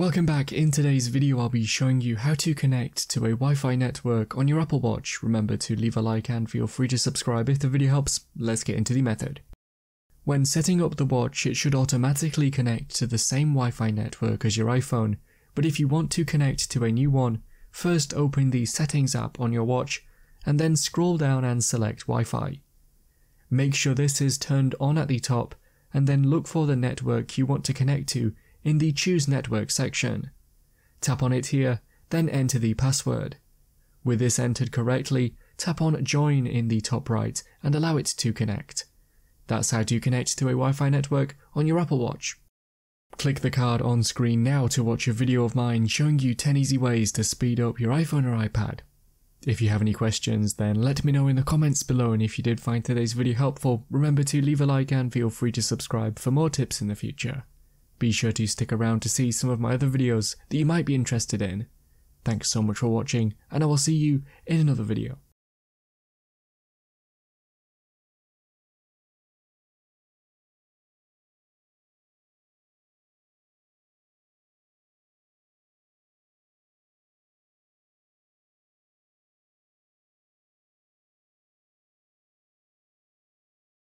Welcome back. In today's video I'll be showing you how to connect to a Wi-Fi network on your Apple Watch. Remember to leave a like and feel free to subscribe if the video helps. Let's get into the method. When setting up the watch, it should automatically connect to the same Wi-Fi network as your iPhone, but if you want to connect to a new one, first open the Settings app on your watch and then scroll down and select Wi-Fi. Make sure this is turned on at the top and then look for the network you want to connect to in the Choose Network section. Tap on it here, then enter the password. With this entered correctly, tap on Join in the top right and allow it to connect. That's how to connect to a Wi-Fi network on your Apple Watch. Click the card on screen now to watch a video of mine showing you 10 easy ways to speed up your iPhone or iPad. If you have any questions, then let me know in the comments below, and if you did find today's video helpful, remember to leave a like and feel free to subscribe for more tips in the future. Be sure to stick around to see some of my other videos that you might be interested in. Thanks so much for watching, and I will see you in another video.